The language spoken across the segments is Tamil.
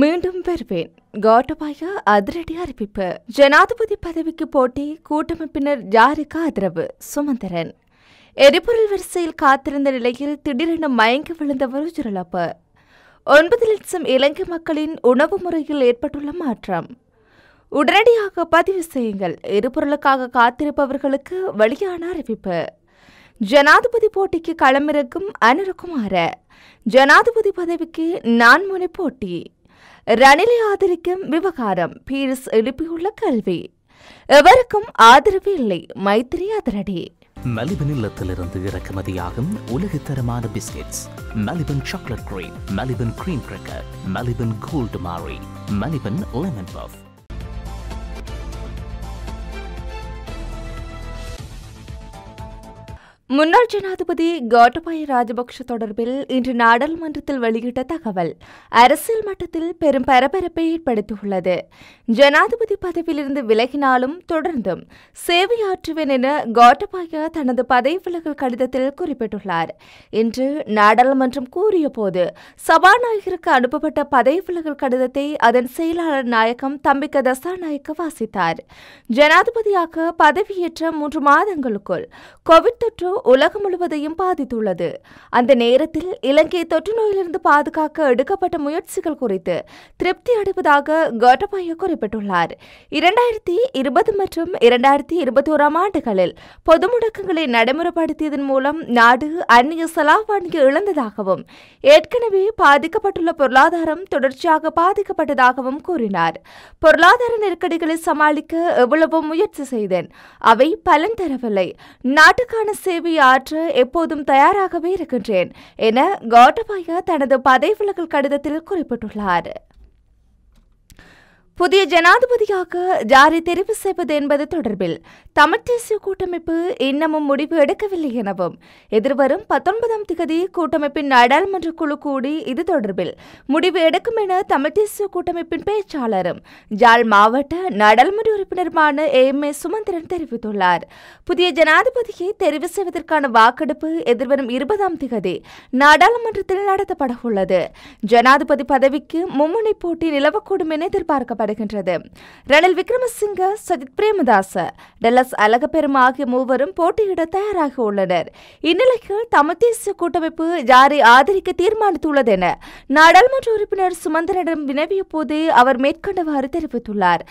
மீண்டும் பெறுவேன். கோட்டபாயா அதிரடி அறிவிப்பு. ஜனாதிபதி பதவிக்கு போட்டி, கூட்டமைப்பினர் யாருக்கு ஆதரவு? சுமந்திரன். எரிபொருள் வரிசையில் காத்திருந்த நிலையில் திடீரென மயங்கி விழுந்த உயிரிழப்பு. 9 லட்சம் இலங்கை மக்களின் உணவு முறையில் ஏற்பட்டுள்ள மாற்றம். உடனடியாக பதிவு செய்யுங்கள். எரிபொருளுக்காக காத்திருப்பவர்களுக்கு வெளியான அறிவிப்பு. ஜனாதிபதி போட்டிக்கு களமிறக்கும் அனுரகுமார. ஜனாதிபதி பதவிக்கு 4 முனை போட்டி. ரணிலை ஆதரிக்கும் விவகாரம் பீரிஸ் எழுப்பியுள்ள கல்வி. எவருக்கும் ஆதரவு இல்லை. மைத்திரி அதிரடி. மலிபன் இல்லத்திலிருந்து இறக்குமதியாகும் உலகத்தரமான biscuits. Maliban chocolate cream, Maliban cream cracker, Maliban gold மாரி, மலிபன் லெமன் பஃப். முன்னாள் ஜனாதிபதி கோட்டபாய ராஜபக்ஷ தொடர்பில் இன்று நாடாளுமன்றத்தில் வெளியிட்ட தகவல் அரசியல் மட்டத்தில் பெரும் பரபரப்பை ஏற்படுத்தியுள்ளது. ஜனாதிபதி பதவியிலிருந்து விலகினாலும் தொடர்ந்தும் சேவையாற்றுவேன் என கோட்டபாயா தனது பதவி விலகல் கடிதத்தில் குறிப்பிட்டுள்ளார். இன்று நாடாளுமன்றம் கூறியபோது சபாநாயகருக்கு அனுப்பப்பட்ட பதவி விலகல் கடிதத்தை அதன் செயலாளர் நாயகம் தம்பிக்க தசாநாயக்க வாசித்தார். ஜனாதிபதியாக பதவியேற்ற 3 மாதங்களுக்குள் கோவிட் தொற்று உலகம் முழுவதையும் பாதித்துள்ளது. அந்த நேரத்தில் இலங்கை தொற்று நோயிலிருந்து பாதுகாக்க எடுக்கப்பட்ட முயற்சிகள் குறித்து திருப்தி அடைவதாக கோட்டபாய குறிப்பிட்டுள்ளார். 2020 மற்றும் 2021 ஆண்டுகளில் பொது முடக்கங்களை நடைமுறைப்படுத்தியதன் மூலம் நாடு அந்நிய செலாவணியை இழந்ததாகவும் ஏற்கனவே பாதிக்கப்பட்டுள்ள பொருளாதாரம் தொடர்ச்சியாக பாதிக்கப்பட்டதாகவும் கூறினார். பொருளாதார நெருக்கடிகளை சமாளிக்க எவ்வளவோ முயற்சி செய்தேன், அவை பலன் தரவில்லை. நாட்டுக்கான சேவை ஆற்ற எப்போதும் தயாராகவே இருக்கின்றேன் என கோட்டபாயா தனது பதவி விலகல் கடிதத்தில் குறிப்பிட்டுள்ளார். புதிய ஜனாதிபதியாக யாரை தெரிவு செய்வது என்பது தொடர்பில் தமிழ்த் தேசிய கூட்டமைப்பு இன்னமும் முடிவு எடுக்கவில்லை எனவும் எதிர்வரும் 19ஆம் திகதி கூட்டமைப்பின் நாடாளுமன்ற குழு கூடி இது தொடர்பில் முடிவு எடுக்கும் என தமிழ்த் தேசிய கூட்டமைப்பின் பேச்சாளரும் யாழ் மாவட்ட நாடாளுமன்ற உறுப்பினருமான AMA சுமந்திரன் தெரிவித்துள்ளார். புதிய ஜனாதிபதியை தெரிவு செய்வதற்கான வாக்கெடுப்பு எதிர்வரும் 20ஆம் திகதி நாடாளுமன்றத்தில் நடத்தப்பட உள்ளது. ஜனாதிபதி பதவிக்கு மும்முனை போட்டி நிலவக்கூடும் என எதிர்பார்க்கப்பட்டது. ரணில் விக்ரமசிங்க, சஜித் பிரேமதாச, டல்லஸ் அழகப்பெருமா ஆகிய மூவரும் போட்டியிட தயாராக உள்ளனர். இந்நிலையில் தமிழ்த் தேசிய கூட்டமைப்பு யாரை ஆதரிக்க தீர்மானித்துள்ளது என நாடாளுமன்ற உறுப்பினர் சுமந்திரனிடம் வினவிய போதே அவர் மேற்கண்டவாறு தெரிவித்துள்ளார்.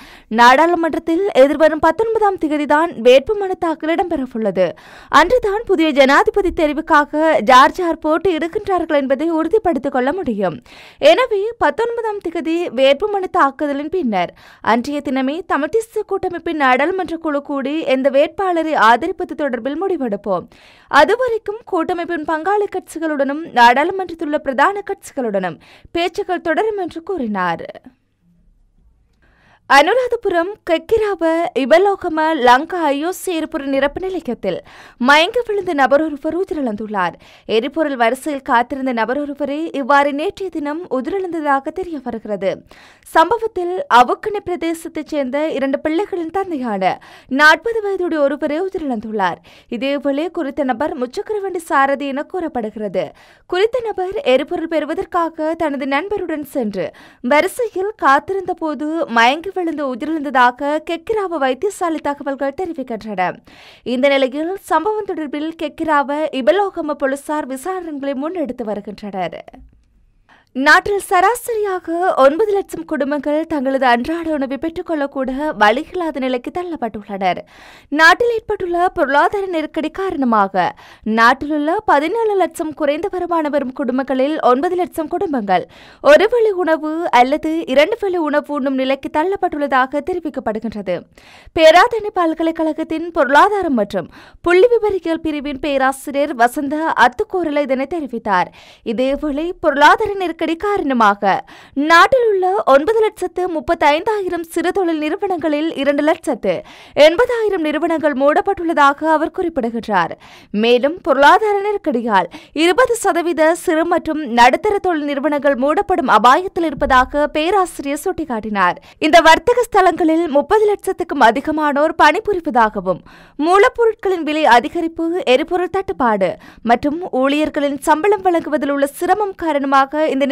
நாடாளுமன்றத்தில் எதிர்வரும் 19ஆம் திகதிதான் வேட்புமனு தாக்கல் இடம்பெறவுள்ளது. அன்றுதான் புதிய ஜனாதிபதி தெரிவுக்காக யார் யார் போட்டியிடுகின்றார்கள் என்பதை உறுதிப்படுத்திக் கொள்ள முடியும். எனவே 19ஆம் திகதி வேட்புமனு தாக்குதலின் பின்னர் அன்றைய தினமே தமிழ்த் தேசிய கூட்டமைப்பின் நாடாளுமன்ற குழு கூடி எந்த வேட்பாளரை ஆதரிப்பது தொடர்பில் முடிவெடுப்போம். அதுவரைக்கும் கூட்டமைப்பின் பங்காளி கட்சிகளுடனும் நாடாளுமன்றத்தில் உள்ள பிரதான கட்சிகளுடனும் பேச்சுக்கள் தொடரும் என்று கூறினார். அனுராதபுரம் கெக்கிராவ இபலோகம லங்கா IOC எரிபொருள் நிரப்பு நிலையத்தில் மயங்கி விழுந்த நபர் ஒருவர் உயிரிழந்துள்ளார். எரிபொருள் வரிசையில் காத்திருந்த நபர் ஒருவரை இவ்வாறு நேற்றைய தினம் உயிரிழந்ததாக தெரிய வருகிறது. சம்பவத்தில் அவுக்கணி பிரதேசத்தைச் சேர்ந்த 2 பிள்ளைகளின் தந்தையான 40 வயதுடைய ஒருவரை உயிரிழந்துள்ளார். இதேவேளை குறித்த நபர் முச்சக்கரவண்டி சாரதி என கூறப்படுகிறது. குறித்த நபர் எரிபொருள் பெறுவதற்காக தனது நண்பருடன் சென்று வரிசையில் காத்திருந்த போது மயங்கி உயிரிழந்ததாக கெக்கிராவ வைத்தியசாலை தகவல்கள் தெரிவிக்கின்றன. இந்த நிலையில் சம்பவம் தொடர்பில் கெக்கிராவ இபலோகம போலீசார் விசாரணைகளை முன்னெடுத்து வருகின்றனர். நாட்டில் சராசரியாக 9 லட்சம் குடும்பங்கள் தங்களது அன்றாட உணவை பெற்றுக்கொள்ளக்கூட வழியில்லாத நிலைக்கு தள்ளப்பட்டுள்ளனர். நாட்டில் ஏற்பட்டுள்ள பொருளாதார நெருக்கடி காரணமாக நாட்டிலுள்ள 17 லட்சம் குறைந்த வருமான வரும் குடும்பங்களில் 9 லட்சம் குடும்பங்கள் 1 வேளை உணவு அல்லது 2 வேளை உணவு உண்ணும் நிலைக்கு தள்ளப்பட்டுள்ளதாக தெரிவிக்கப்படுகின்றது. பேராதனை பல்கலைக்கழகத்தின் பொருளாதாரம் மற்றும் புள்ளி விபரியல் பிரிவின் பேராசிரியர் வசந்த அத்துக்கூறல இதனை தெரிவித்தார். இதேவேளை பொருளாதார நெருக்கடி காரணமாக நாட்டில் உள்ள 9,35,000 சிறு தொழில் நிறுவனங்களில் 2,80,000 நிறுவனங்கள் மூடப்பட்டுள்ளதாக அவர் குறிப்பிடுகிறார். மேலும் பொருளாதார நெருக்கடியால் 20% சிறு மற்றும் நடுத்தர தொழில் நிறுவனங்கள் மூடப்படும் அபாயத்தில் இருப்பதாக பேராசிரியர் சுட்டிக்காட்டினார். இந்த வர்த்தக ஸ்தலங்களில் 30 லட்சத்துக்கும் அதிகமானோர் பணிபுரிவதாகவும் மூலப்பொருட்களின் விலை அதிகரிப்பு, எரிபொருள் தட்டுப்பாடு மற்றும் ஊழியர்களின் சம்பளம் வழங்குவதில் உள்ள சிரமம் காரணமாக இந்த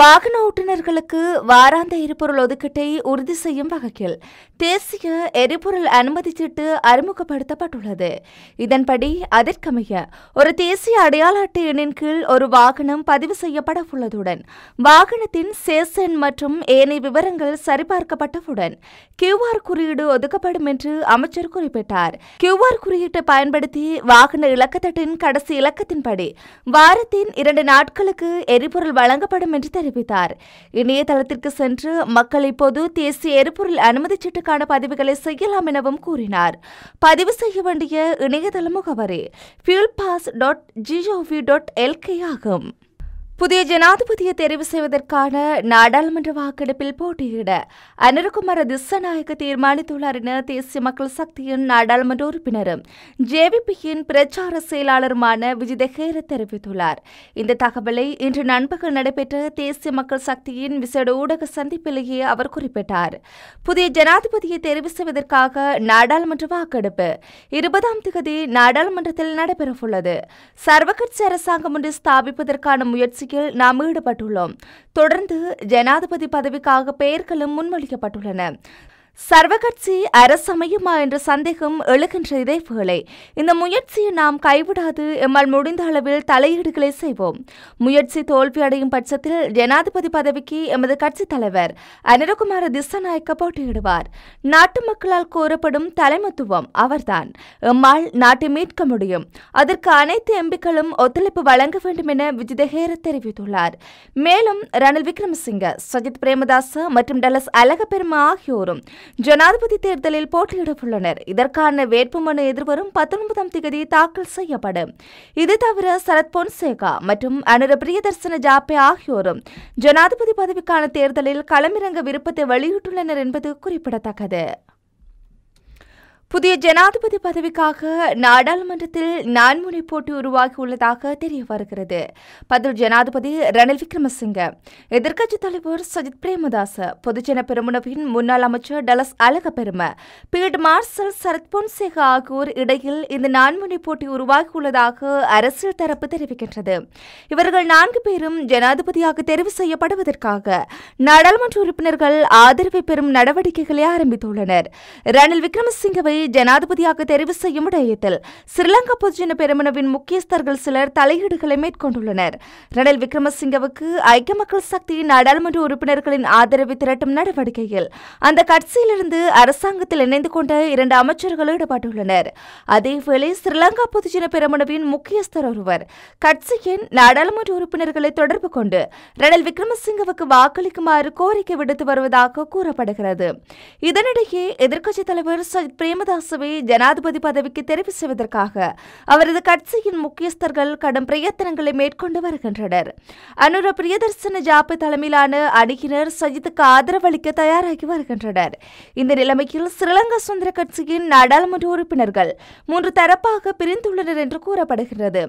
வாகன ஓட்டுநர்களுக்கு வாராந்த எரிபொருள் ஒதுக்கீட்டை உறுதி செய்யும் வகையில் தேசிய எரிபொருள் அனுமதி சீட்டு அறிமுகப்படுத்தப்பட்டுள்ளது. இதன்படி அதற்கமைய ஒரு தேசிய அடையாள அட்டை எண்ணின் கீழ் ஒரு வாகனம் பதிவு செய்யப்பட உள்ளதுடன் வாகனத்தின் சேசன் மற்றும் ஏனைய விவரங்கள் சரிபார்க்கப்பட்டவுடன் QR குறியீடு ஒதுக்கப்படும் என்று அமைச்சர் குறிப்பிட்டார். QR குறியீட்டை பயன்படுத்தி வாகன இலக்கத்தட்டின் கடைசி இலக்கத்தின்படி வாரத்தின் 2 நாட்களுக்கு எரிபொருள் வழங்கப்படும் என்று தெரிவித்தார். இணையதளத்திற்கு சென்று மக்கள் இப்போது தேசிய எரிபொருள் அனுமதி சீட்டுக்கான பதிவுகளை செய்யலாம் எனவும் கூறினார். பதிவு செய்ய வேண்டிய இணையதள முகவரி fuelpass.gov.lk ஆகும். புதிய ஜனாதிபதியை தெரிவு செய்வதற்கான நாடாளுமன்ற வாக்கெடுப்பில் போட்டியிட அனுரகுமார திசநாயக்க தீர்மானித்துள்ளார் என தேசிய மக்கள் சக்தியின் நாடாளுமன்ற உறுப்பினரும் JVPயின் பிரச்சார செயலாளருமான விஜிதஹேர தெரிவித்துள்ளார். இந்த தகவலை இன்று நண்பகல் நடைபெற்ற தேசிய மக்கள் சக்தியின் விசேட ஊடக சந்திப்பிலேயே அவர் குறிப்பிட்டார். புதிய ஜனாதிபதியை தெரிவு செய்வதற்காக நாடாளுமன்ற வாக்கெடுப்பு 20 நாடாளுமன்றத்தில் நடைபெறவுள்ளது. சர்வகட்சி அரசாங்கம் ஒன்று ஸ்தாபிப்பதற்கான முயற்சி நாம் ஈடுபட்டுள்ளோம். தொடர்ந்து ஜனாதிபதி பதவிக்காக பெயர்களும் முன்மொழிக்கப்பட்டுள்ளன. சர்வகட்சி அரசமையுமா என்ற சந்தேகம் எழுகின்ற இதைப்புகளை இந்த முயற்சியை நாம் கைவிடாது எம்மால் முடிந்த அளவில் தலையீடுகளை செய்வோம். முயற்சி தோல்வியடையும் பட்சத்தில் ஜனாதிபதி பதவிக்கு எமது கட்சித் தலைவர் அனுரகுமார திசநாயக்க போட்டியிடுவார். நாட்டு மக்களால் கோரப்படும் தலைமத்துவம் அவர்தான். எம்மால் நாட்டை மீட்க முடியும். அதற்கு அனைத்து எம்பிக்களும் ஒத்துழைப்பு வழங்க வேண்டும் என விஜிதஹேர தெரிவித்துள்ளார். மேலும் ரணில் விக்ரமசிங்க, சஜித் பிரேமதாச மற்றும் டல்லஸ் அழகப்பெருமா ஆகியோரும் ஜனாதிபதி தேர்தலில் போட்டியிட உள்ளனர். இதற்கான வேட்புமனு எதிர்வரும் 19 தாக்கல் செய்யப்படும். இது தவிர சரத் பொன்சேகா மற்றும் அனுர பிரியதர்சன ஜாப்பே ஆகியோரும் ஜனாதிபதி பதவிக்கான தேர்தலில் களமிறங்க விருப்பத்தை வெளியிட்டுள்ளனர் என்பது குறிப்பிடத்தக்கது. புதிய ஜனாதிபதி பதவிக்காக நாடாளுமன்றத்தில் 4 முனை போட்டி உருவாகியுள்ளதாக தெரிய வருகிறது. பதில் ஜனாதிபதி ரணில் விக்ரமசிங்க, எதிர்க்கட்சித் தலைவர் சஜித் பிரேமதாச, பொதுஜன பெரமுனவின் முன்னாள் அமைச்சர் டலஸ் அழகப்பெரும, பீல்ட் மார்ஷல் சரத் பொன்சேகா ஆகியோர் இடையில் இந்த 4 முனை போட்டி உருவாகியுள்ளதாக அரசியல் தரப்பு தெரிவிக்கின்றது. இவர்கள் 4 பேரும் ஜனாதிபதியாக தெரிவு செய்யப்படுவதற்காக நாடாளுமன்ற உறுப்பினர்கள் ஆதரவை பெறும் நடவடிக்கைகளை ஆரம்பித்துள்ளனர். ரணில் விக்ரமசிங்கவை ஜனாதிபதியாக தெரிவு செய்யும் விடயத்தில் ஸ்ரீலங்கா பொதுஜன பெரமுனவின் முக்கியஸ்தர்கள் சிலர் தலையீடுகளை மேற்கொண்டுள்ளனர். ரணில் விக்ரமசிங்கவுக்கு ஐக்கிய மக்கள் சக்தியின் நாடாளுமன்ற உறுப்பினர்களின் ஆதரவை திரட்டும் நடவடிக்கையில் அந்த கட்சியிலிருந்து அரசாங்கத்தில் இணைந்து கொண்ட 2 அமைச்சர்கள் ஈடுபட்டுள்ளனர். அதேவேளை ஸ்ரீலங்கா பொதுஜன பெரமுனவின் முக்கியஸ்தர் ஒருவர் கட்சியின் நாடாளுமன்ற உறுப்பினர்களை தொடர்பு கொண்டு ரணில் விக்ரமசிங்கவுக்கு வாக்களிக்குமாறு கோரிக்கை விடுத்து வருவதாக கூறப்படுகிறது. இதனிடையே எதிர்க்கட்சித் தலைவர் சஜித் பிரேமதாஸ் ஜனாதிபதி பதவிக்கு தெரிவு செய்வதற்காக அவரது கட்சியின் முக்கியஸ்தர்கள் கடும் பிரயத்தனங்களை மேற்கொண்டு வருகின்றனர். அனுர பிரியதர்சன ஜாப்பு தலைமையிலான அணியினர் சஜித்துக்கு ஆதரவளிக்க தயாராகி வருகின்றனர். இந்த நிலைமையில் ஸ்ரீலங்கா சுதந்திர கட்சியின் நாடாளுமன்ற உறுப்பினர்கள் 3 தரப்பாக பிரிந்துள்ளனர் என்று கூறப்படுகிறது.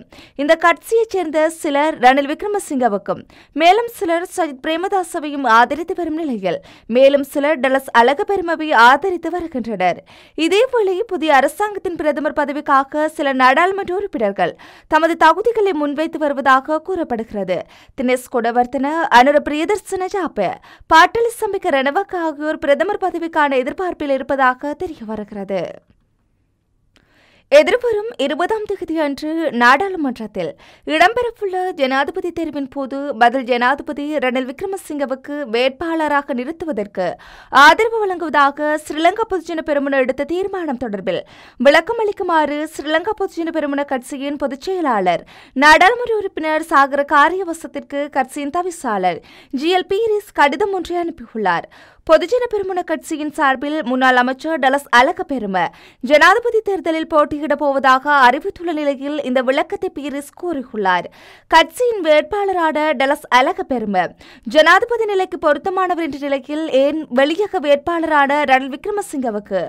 இந்த கட்சியைச் சேர்ந்த சிலர் ரணில் விக்ரமசிங்கவுக்கும் மேலும் சிலர் சஜித் பிரேமதாசவையும் ஆதரித்து வரும் நிலையில் மேலும் சிலர் டலஸ் அழகபெருமவை ஆதரித்து வருகின்றனர். இதே புதிய அரசாங்கத்தின் பிரதமர் பதவிக்காக சில நாடாளுமன்ற உறுப்பினர்கள் தமது தகுதிகளை முன்வைத்து வருவதாக கூறப்படுகிறது. தினேஷ் கொடவர்தன, அனுர பிரியதர்சன ஜாப்பே, பாட்டலி சம்பிக்க ரணவக்க ஆகியோர் பிரதமர் பதவிக்கான எதிர்பார்ப்பில் இருப்பதாக தெரிய வருகிறது. எதிர்வரும் 20 அன்று நாடாளுமன்றத்தில் இடம்பெறவுள்ள ஜனாதிபதி தேர்வின் போது பதில் ஜனாதிபதி ரணில் விக்ரமசிங்கவுக்கு வேட்பாளராக நிறுத்துவதற்கு ஆதரவு வழங்குவதாக ஸ்ரீலங்கா பொதுஜன பெரமுன எடுத்த தீர்மானம் தொடர்பில் விளக்கமளிக்குமாறு ஸ்ரீலங்கா பொதுஜன பெரமுன கட்சியின் பொதுச் செயலாளர் நாடாளுமன்ற உறுப்பினர் சாகர காரியவசத்திற்கு கட்சியின் தவிசாளர் GL பீரிஸ் கடிதம் ஒன்றை அனுப்பியுள்ளார். பொதுஜன பெரமுன கட்சியின் சார்பில் முன்னாள் அமைச்சர் டலஸ் அழகப்பெரும ஜனாதிபதி தேர்தலில் போட்டியிடப் போவதாக அறிவித்துள்ள நிலையில் இந்த விளக்கத்தை பீரிஸ் கூறியுள்ளார். கட்சியின் வேட்பாளரான டலஸ் அழகப்பெரும ஜனாதிபதி நிலைக்கு பொருத்தமானவர் என்ற நிலையில் ஏன் வெளியக வேட்பாளரான ரணில் விக்ரமசிங்கவுக்கு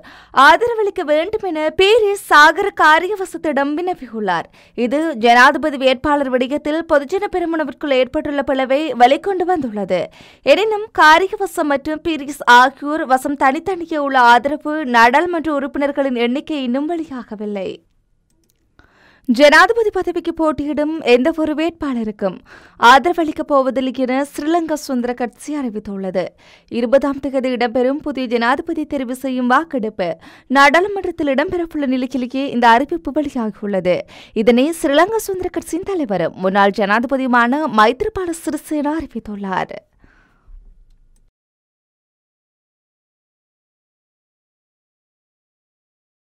ஆதரவளிக்க வேண்டும் என பீரிஸ் சாகர காரியவசத்திடம் வினவியுள்ளார். இது ஜனாதிபதி வேட்பாளர் விடயத்தில் பொதுஜன பெரமுனவிற்குள் ஏற்பட்டுள்ள பிளவை வெளிக்கொண்டு வந்துள்ளது. எனினும் காரியவசம் மற்றும் ஆகியோர் வசம் தனித்தனியே உள்ள ஆதரவு நாடாளுமன்ற உறுப்பினர்களின் எண்ணிக்கை இன்னும் வெளியாகவில்லை. ஜனாதிபதி பதவிக்கு போட்டியிடும் எந்த ஒரு வேட்பாளருக்கும் ஆதரவளிக்கப் போவதில்லை என ஸ்ரீலங்கா சுதந்திர கட்சி அறிவித்துள்ளது. 20 இடம்பெறும் புதிய ஜனாதிபதி தெரிவு செய்யும் வாக்கெடுப்பு நாடாளுமன்றத்தில் இடம்பெறவுள்ள நிலையிலேயே இந்த அறிவிப்பு வெளியாகியுள்ளது. இதனை ஸ்ரீலங்கா சுதந்திர கட்சியின் தலைவரும் முன்னாள் ஜனாதிபதியுமான மைத்ரிபால சிறிசேனா அறிவித்துள்ளார்.